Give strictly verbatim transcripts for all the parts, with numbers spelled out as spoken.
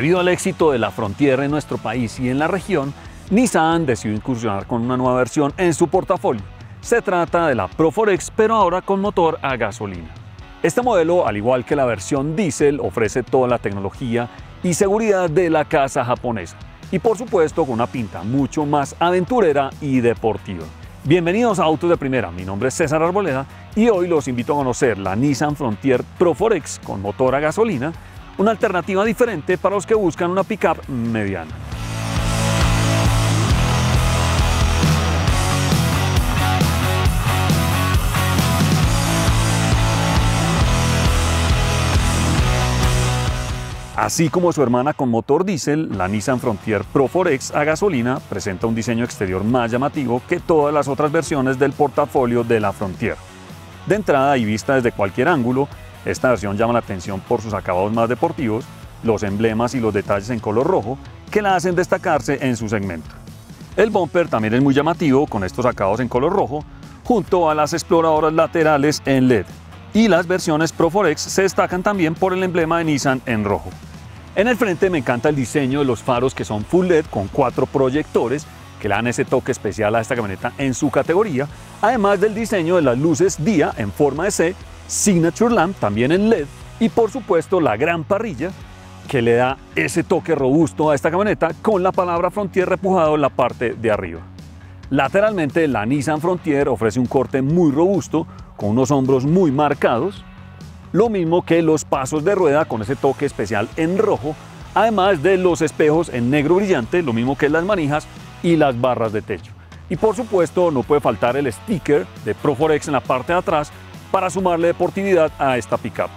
Debido al éxito de la Frontier en nuestro país y en la región, Nissan decidió incursionar con una nueva versión en su portafolio. Se trata de la Pro cuatro X, pero ahora con motor a gasolina. Este modelo, al igual que la versión diésel, ofrece toda la tecnología y seguridad de la casa japonesa. Y por supuesto, con una pinta mucho más aventurera y deportiva. Bienvenidos a Autos de Primera, mi nombre es César Arboleda y hoy los invito a conocer la Nissan Frontier Pro cuatro X con motor a gasolina, una alternativa diferente para los que buscan una pickup mediana. Así como su hermana con motor diésel, la Nissan Frontier Pro cuatro X a gasolina presenta un diseño exterior más llamativo que todas las otras versiones del portafolio de la Frontier. De entrada y vista desde cualquier ángulo, esta versión llama la atención por sus acabados más deportivos, los emblemas y los detalles en color rojo que la hacen destacarse en su segmento. El bumper también es muy llamativo con estos acabados en color rojo, junto a las exploradoras laterales en L E D. Y las versiones Pro cuatro X se destacan también por el emblema de Nissan en rojo. En el frente me encanta el diseño de los faros que son full L E D con cuatro proyectores que le dan ese toque especial a esta camioneta en su categoría, además del diseño de las luces día en forma de C, Signature Lamp también en L E D y por supuesto la gran parrilla que le da ese toque robusto a esta camioneta con la palabra Frontier repujado en la parte de arriba. Lateralmente la Nissan Frontier ofrece un corte muy robusto con unos hombros muy marcados, lo mismo que los pasos de rueda con ese toque especial en rojo, además de los espejos en negro brillante, lo mismo que las manijas y las barras de techo. Y por supuesto no puede faltar el sticker de Pro cuatro X en la parte de atrás para sumarle deportividad a esta pickup.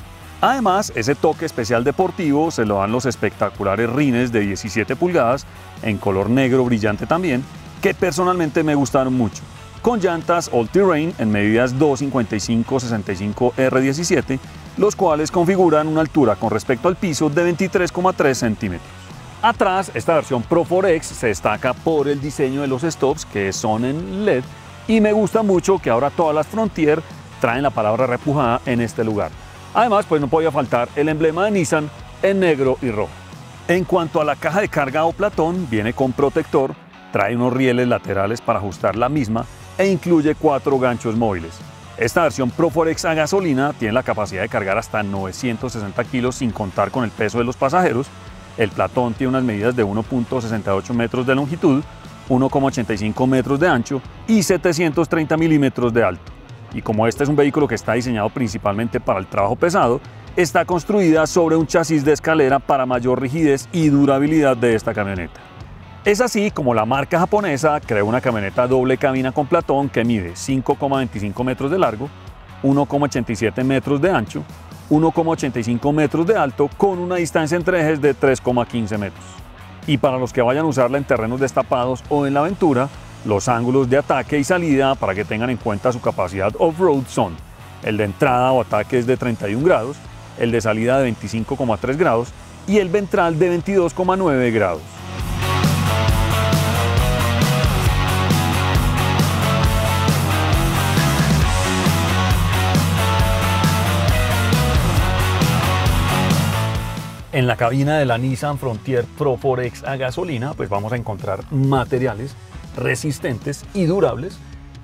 Además, ese toque especial deportivo se lo dan los espectaculares rines de diecisiete pulgadas en color negro brillante también, que personalmente me gustaron mucho, con llantas All Terrain en medidas doscientos cincuenta y cinco sesenta y cinco R diecisiete, los cuales configuran una altura con respecto al piso de veintitrés coma tres centímetros. Atrás, esta versión Pro cuatro X se destaca por el diseño de los stops que son en L E D y me gusta mucho que ahora todas las Frontier traen la palabra repujada en este lugar. Además, pues no podía faltar el emblema de Nissan en negro y rojo. En cuanto a la caja de carga o platón, viene con protector, trae unos rieles laterales para ajustar la misma e incluye cuatro ganchos móviles. Esta versión Pro cuatro X a gasolina tiene la capacidad de cargar hasta novecientos sesenta kilos sin contar con el peso de los pasajeros. El platón tiene unas medidas de uno punto sesenta y ocho metros de longitud, uno punto ochenta y cinco metros de ancho y setecientos treinta milímetros de alto. Y como este es un vehículo que está diseñado principalmente para el trabajo pesado, está construida sobre un chasis de escalera para mayor rigidez y durabilidad de esta camioneta. Es así como la marca japonesa creó una camioneta doble cabina con platón que mide cinco punto veinticinco metros de largo, uno punto ochenta y siete metros de ancho, uno punto ochenta y cinco metros de alto con una distancia entre ejes de tres punto quince metros. Y para los que vayan a usarla en terrenos destapados o en la aventura, los ángulos de ataque y salida para que tengan en cuenta su capacidad off-road son el de entrada o ataque es de treinta y un grados, el de salida de veinticinco coma tres grados y el ventral de veintidós coma nueve grados. En la cabina de la Nissan Frontier Pro cuatro X a gasolina, pues vamos a encontrar materiales resistentes y durables,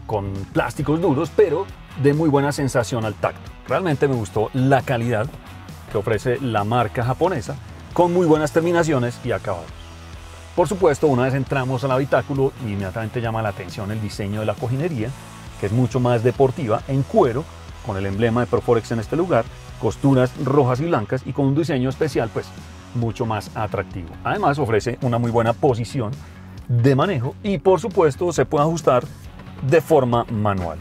con plásticos duros, pero de muy buena sensación al tacto. Realmente me gustó la calidad que ofrece la marca japonesa, con muy buenas terminaciones y acabados. Por supuesto, una vez entramos al habitáculo, inmediatamente llama la atención el diseño de la cojinería, que es mucho más deportiva, en cuero, con el emblema de Pro cuatro X en este lugar, costuras rojas y blancas y con un diseño especial pues mucho más atractivo. Además ofrece una muy buena posición de manejo y por supuesto se puede ajustar de forma manual.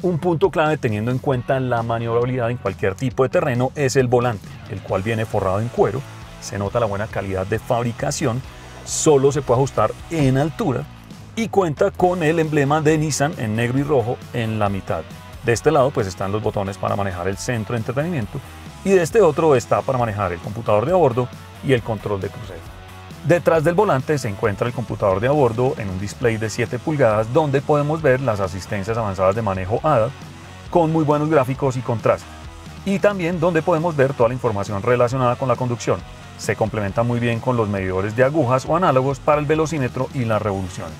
Un punto clave teniendo en cuenta la maniobrabilidad en cualquier tipo de terreno es el volante, el cual viene forrado en cuero, se nota la buena calidad de fabricación, solo se puede ajustar en altura y cuenta con el emblema de Nissan en negro y rojo en la mitad. De este lado pues están los botones para manejar el centro de entretenimiento y de este otro está para manejar el computador de a bordo y el control de crucero. Detrás del volante se encuentra el computador de a bordo en un display de siete pulgadas donde podemos ver las asistencias avanzadas de manejo A D A con muy buenos gráficos y contraste y también donde podemos ver toda la información relacionada con la conducción, Se complementa muy bien con los medidores de agujas o análogos para el velocímetro y las revoluciones.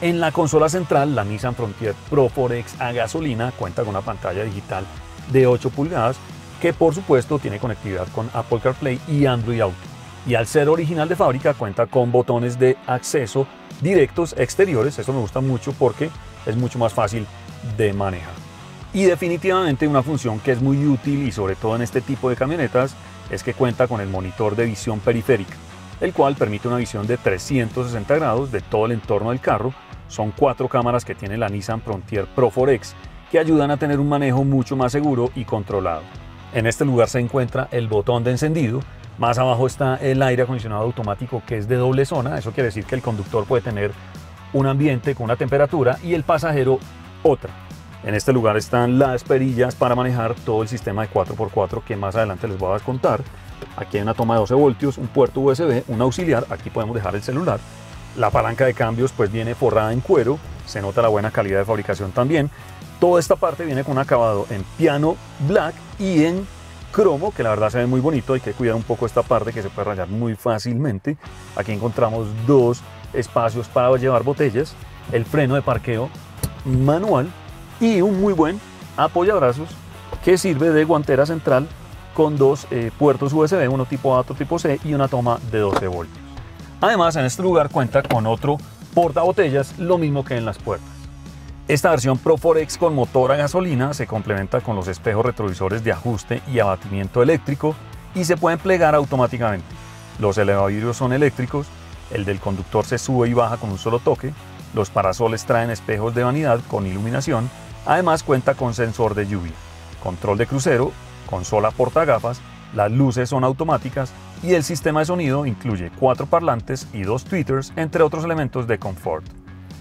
En la consola central, la Nissan Frontier Pro cuatro X a gasolina cuenta con una pantalla digital de ocho pulgadas que por supuesto tiene conectividad con Apple CarPlay y Android Auto. Y al ser original de fábrica cuenta con botones de acceso directos exteriores. Eso me gusta mucho porque es mucho más fácil de manejar. Y definitivamente una función que es muy útil y sobre todo en este tipo de camionetas es que cuenta con el monitor de visión periférica, el cual permite una visión de trescientos sesenta grados de todo el entorno del carro. Son cuatro cámaras que tiene la Nissan Frontier Pro cuatro X que ayudan a tener un manejo mucho más seguro y controlado. En este lugar se encuentra el botón de encendido, más abajo está el aire acondicionado automático que es de doble zona, eso quiere decir que el conductor puede tener un ambiente con una temperatura y el pasajero otra. En este lugar están las perillas para manejar todo el sistema de cuatro por cuatro que más adelante les voy a contar. Aquí hay una toma de doce voltios, un puerto U S B, un auxiliar, aquí podemos dejar el celular. La palanca de cambios pues viene forrada en cuero, se nota la buena calidad de fabricación también. Toda esta parte viene con un acabado en piano black y en cromo, que la verdad se ve muy bonito, hay que cuidar un poco esta parte que se puede rayar muy fácilmente. Aquí encontramos dos espacios para llevar botellas, el freno de parqueo manual, y un muy buen apoyabrazos que sirve de guantera central con dos eh, puertos U S B, uno tipo A, otro tipo C y una toma de doce voltios. Además, en este lugar cuenta con otro portabotellas, lo mismo que en las puertas. Esta versión Pro cuatro X con motor a gasolina se complementa con los espejos retrovisores de ajuste y abatimiento eléctrico y se pueden plegar automáticamente. Los elevavidrios son eléctricos, el del conductor se sube y baja con un solo toque, los parasoles traen espejos de vanidad con iluminación. Además cuenta con sensor de lluvia, control de crucero, consola portagafas, las luces son automáticas y el sistema de sonido incluye cuatro parlantes y dos tweeters, entre otros elementos de confort.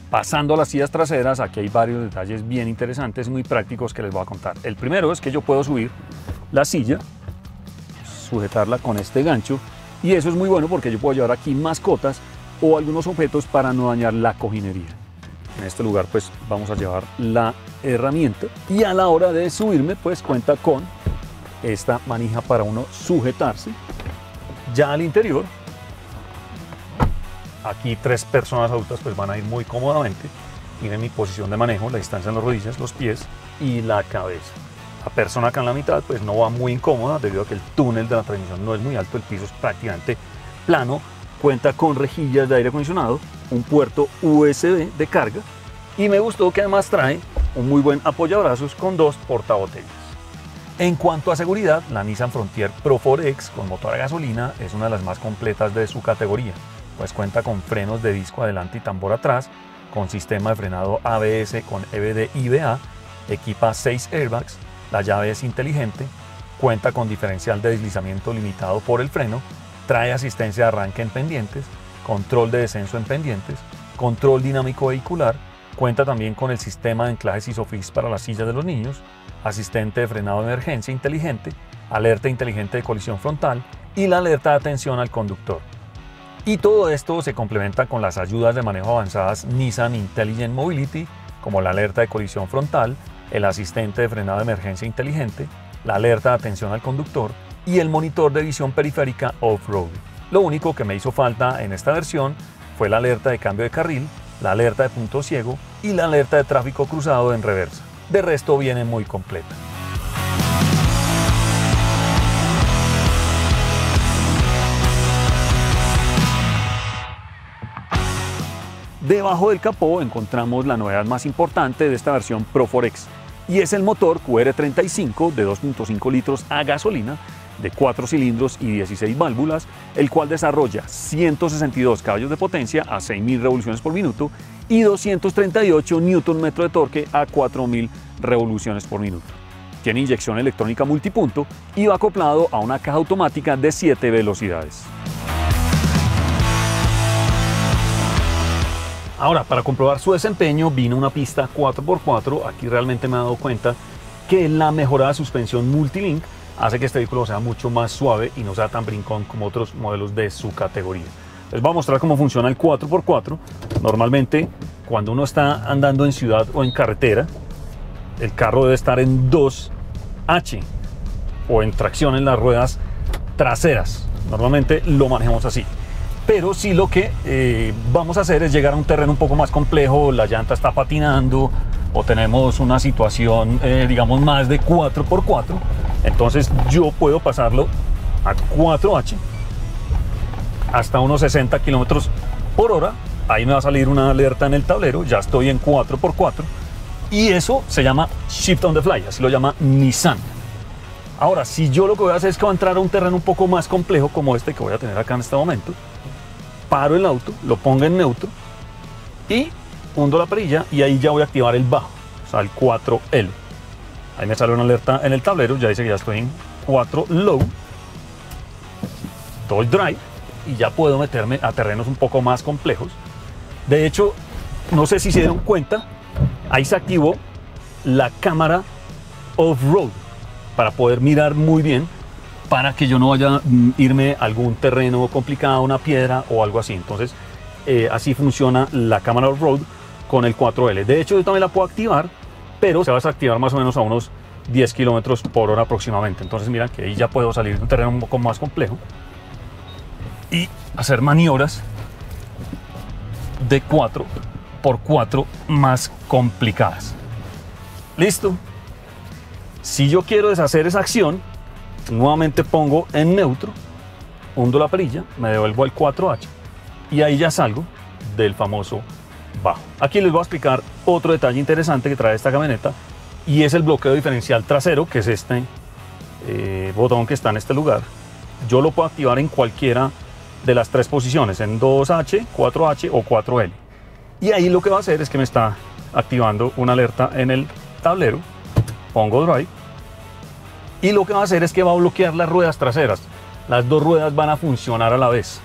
Pasando a las sillas traseras, aquí hay varios detalles bien interesantes, muy prácticos que les voy a contar. El primero es que yo puedo subir la silla, sujetarla con este gancho y eso es muy bueno porque yo puedo llevar aquí mascotas o algunos objetos para no dañar la cojinería. En este lugar pues vamos a llevar la herramienta y a la hora de subirme pues cuenta con esta manija para uno sujetarse. Ya al interior, aquí tres personas adultas pues van a ir muy cómodamente. Miren mi posición de manejo, la distancia en las rodillas, los pies y la cabeza. La persona acá en la mitad pues no va muy incómoda debido a que el túnel de la transmisión no es muy alto, el piso es prácticamente plano. Cuenta con rejillas de aire acondicionado, un puerto U S B de carga y me gustó que además trae un muy buen apoyabrazos con dos portabotellas. En cuanto a seguridad, la Nissan Frontier Pro cuatro X con motor a gasolina es una de las más completas de su categoría, pues cuenta con frenos de disco adelante y tambor atrás, con sistema de frenado A B S con E B D I B A, equipa seis airbags, la llave es inteligente, cuenta con diferencial de deslizamiento limitado por el freno, trae asistencia de arranque en pendientes, control de descenso en pendientes, control dinámico vehicular, cuenta también con el sistema de anclajes ISOFIX para las sillas de los niños, asistente de frenado de emergencia inteligente, alerta inteligente de colisión frontal y la alerta de atención al conductor. Y todo esto se complementa con las ayudas de manejo avanzadas Nissan Intelligent Mobility, como la alerta de colisión frontal, el asistente de frenado de emergencia inteligente, la alerta de atención al conductor, y el monitor de visión periférica off-road. Lo único que me hizo falta en esta versión fue la alerta de cambio de carril, la alerta de punto ciego y la alerta de tráfico cruzado en reversa. De resto viene muy completa. Debajo del capó encontramos la novedad más importante de esta versión Pro cuatro X y es el motor Q R treinta y cinco de dos punto cinco litros a gasolina de cuatro cilindros y dieciséis válvulas, el cual desarrolla ciento sesenta y dos caballos de potencia a seis mil revoluciones por minuto y doscientos treinta y ocho newton metros de torque a cuatro mil revoluciones por minuto. Tiene inyección electrónica multipunto y va acoplado a una caja automática de siete velocidades. Ahora, para comprobar su desempeño, vino una pista cuatro por cuatro. Aquí realmente me he dado cuenta que la mejorada suspensión multilink hace que este vehículo sea mucho más suave y no sea tan brincón como otros modelos de su categoría. Les voy a mostrar cómo funciona el cuatro por cuatro. Normalmente, cuando uno está andando en ciudad o en carretera, el carro debe estar en dos H o en tracción en las ruedas traseras. normalmente lo manejamos así. Pero sí, lo que eh, vamos a hacer es llegar a un terreno un poco más complejo, la llanta está patinando o tenemos una situación, eh, digamos, más de cuatro por cuatro, entonces yo puedo pasarlo a cuatro hache hasta unos sesenta kilómetros por hora. Ahí me va a salir una alerta en el tablero, ya estoy en cuatro por cuatro, y eso se llama Shift on the Fly, así lo llama Nissan. Ahora, si yo lo que voy a hacer es que voy a entrar a un terreno un poco más complejo como este que voy a tener acá en este momento, paro el auto, lo pongo en neutro y hundo la perilla, y ahí ya voy a activar el bajo, o sea, el cuatro ele. Ahí me sale una alerta en el tablero, ya dice que ya estoy en cuatro low, todo el drive, y ya puedo meterme a terrenos un poco más complejos. De hecho, no sé si se dieron cuenta, ahí se activó la cámara off-road para poder mirar muy bien, para que yo no vaya a irme a algún terreno complicado, una piedra o algo así. Entonces, eh, así funciona la cámara off-road con el cuatro ele. De hecho, yo también la puedo activar, pero se va a desactivar más o menos a unos diez kilómetros por hora aproximadamente. Entonces, mira que ahí ya puedo salir de un terreno un poco más complejo y hacer maniobras de cuatro por cuatro más complicadas. Listo. Si yo quiero deshacer esa acción, nuevamente pongo en neutro, hundo la perilla, me devuelvo al cuatro hache y ahí ya salgo del famoso bajo. Aquí les voy a explicar otro detalle interesante que trae esta camioneta, y es el bloqueo diferencial trasero, que es este eh, botón que está en este lugar. Yo lo puedo activar en cualquiera de las tres posiciones, en dos hache, cuatro hache o cuatro ele. Y ahí lo que va a hacer es que me está activando una alerta en el tablero. Pongo drive y lo que va a hacer es que va a bloquear las ruedas traseras. Las dos ruedas van a funcionar a la vez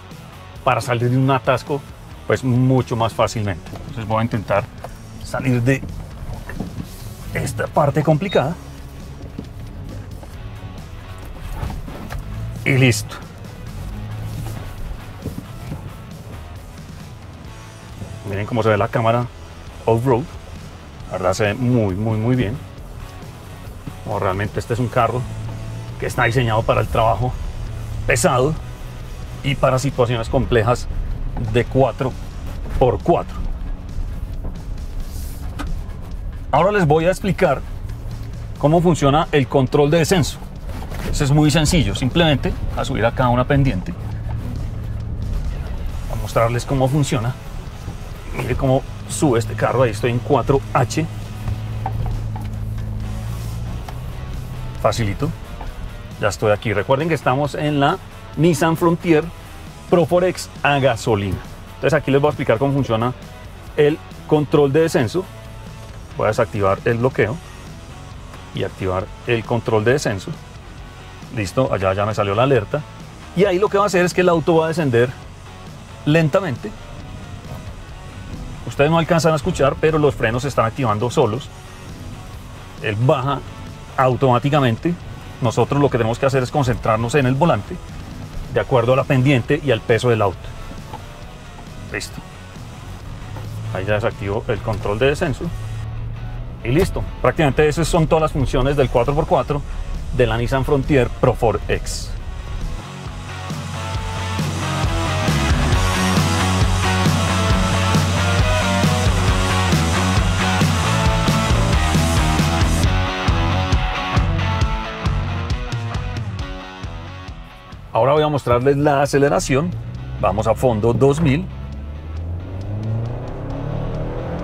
para salir de un atasco pues mucho más fácilmente. Entonces voy a intentar salir de esta parte complicada. Y listo. Miren cómo se ve la cámara off-road. La verdad se ve muy, muy, muy bien. Como realmente este es un carro que está diseñado para el trabajo pesado y para situaciones complejas de cuatro por cuatro. Ahora les voy a explicar cómo funciona el control de descenso. Esto es muy sencillo, simplemente a subir acá una pendiente. Voy a mostrarles cómo funciona. Mire cómo sube este carro, ahí estoy en cuatro hache. Facilito. Ya estoy aquí. Recuerden que estamos en la Nissan Frontier Pro cuatro equis a gasolina. Entonces aquí les voy a explicar cómo funciona el control de descenso. Voy a desactivar el bloqueo y activar el control de descenso. Listo, allá ya me salió la alerta. Y ahí lo que va a hacer es que el auto va a descender lentamente. Ustedes no alcanzan a escuchar, pero los frenos se están activando solos. Él baja automáticamente. Nosotros lo que tenemos que hacer es concentrarnos en el volante, de acuerdo a la pendiente y al peso del auto. Listo. Ahí ya desactivo el control de descenso. Y listo. Prácticamente esas son todas las funciones del cuatro por cuatro. De la Nissan Frontier Pro cuatro equis. Ahora voy a mostrarles la aceleración. Vamos a fondo dos mil.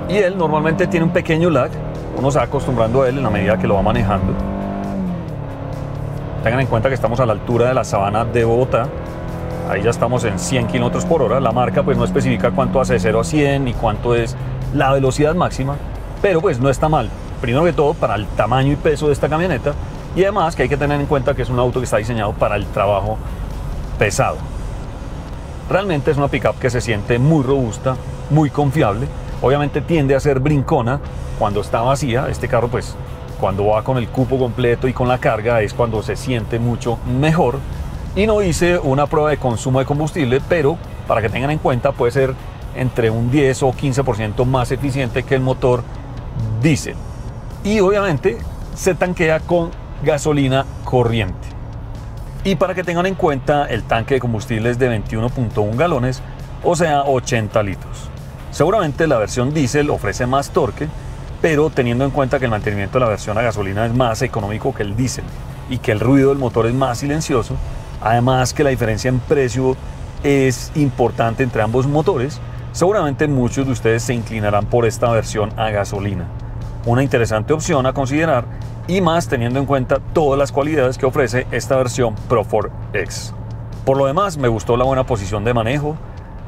Y él normalmente tiene un pequeño lag. Uno se va acostumbrando a él en la medida que lo va manejando. Tengan en cuenta que estamos a la altura de la sabana de Bogotá. Ahí ya estamos en cien kilómetros por hora. La marca pues no especifica cuánto hace de cero a cien ni cuánto es la velocidad máxima, pero pues no está mal. Primero que todo, para el tamaño y peso de esta camioneta, y además que hay que tener en cuenta que es un auto que está diseñado para el trabajo pesado. Realmente es una pickup que se siente muy robusta, muy confiable. Obviamente tiende a ser brincona cuando está vacía. Este carro pues cuando va con el cupo completo y con la carga es cuando se siente mucho mejor. Y no hice una prueba de consumo de combustible, pero para que tengan en cuenta puede ser entre un diez o quince por ciento más eficiente que el motor diésel. Y obviamente se tanquea con gasolina corriente. Y para que tengan en cuenta, el tanque de combustible es de veintiuno punto uno galones, o sea ochenta litros. Seguramente la versión diésel ofrece más torque, pero teniendo en cuenta que el mantenimiento de la versión a gasolina es más económico que el diésel y que el ruido del motor es más silencioso, además que la diferencia en precio es importante entre ambos motores, seguramente muchos de ustedes se inclinarán por esta versión a gasolina. Una interesante opción a considerar, y más teniendo en cuenta todas las cualidades que ofrece esta versión Pro cuatro X. Por lo demás, me gustó la buena posición de manejo,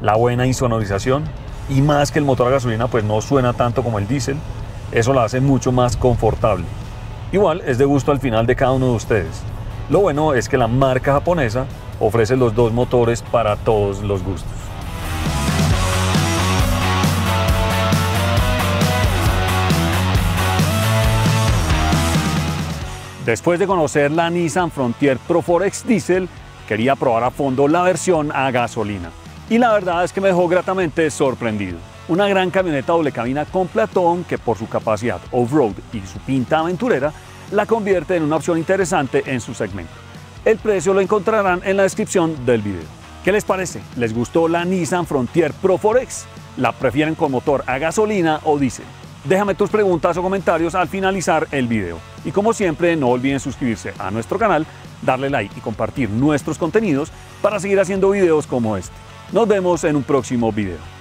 la buena insonorización, y más que el motor a gasolina pues no suena tanto como el diésel, eso la hace mucho más confortable. Igual es de gusto al final de cada uno de ustedes. Lo bueno es que la marca japonesa ofrece los dos motores para todos los gustos. Después de conocer la Nissan Frontier Pro cuatro X Diesel, quería probar a fondo la versión a gasolina. Y la verdad es que me dejó gratamente sorprendido. Una gran camioneta doble cabina con platón que por su capacidad off-road y su pinta aventurera la convierte en una opción interesante en su segmento. El precio lo encontrarán en la descripción del video. ¿Qué les parece? ¿Les gustó la Nissan Frontier Pro cuatro X? ¿La prefieren con motor a gasolina o diésel? Déjame tus preguntas o comentarios al finalizar el video. Y como siempre, no olviden suscribirse a nuestro canal, darle like y compartir nuestros contenidos para seguir haciendo videos como este. Nos vemos en un próximo video.